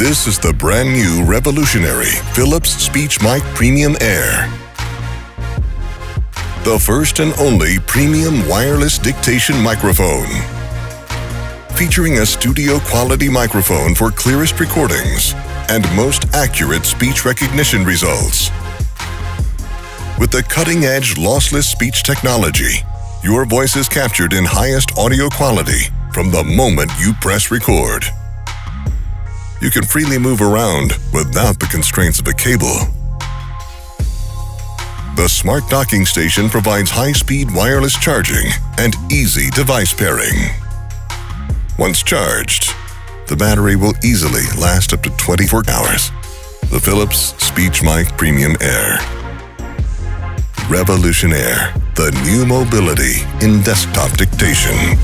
This is the brand new revolutionary Philips SpeechMike Premium Air. The first and only premium wireless dictation microphone. Featuring a studio-quality microphone for clearest recordings and most accurate speech recognition results. With the cutting-edge lossless speech technology, your voice is captured in highest audio quality from the moment you press record. You can freely move around without the constraints of a cable. The smart docking station provides high-speed wireless charging and easy device pairing. Once charged, the battery will easily last up to 24 hours. The Philips SpeechMike Premium Air. Revolutionaire, the new mobility in desktop dictation.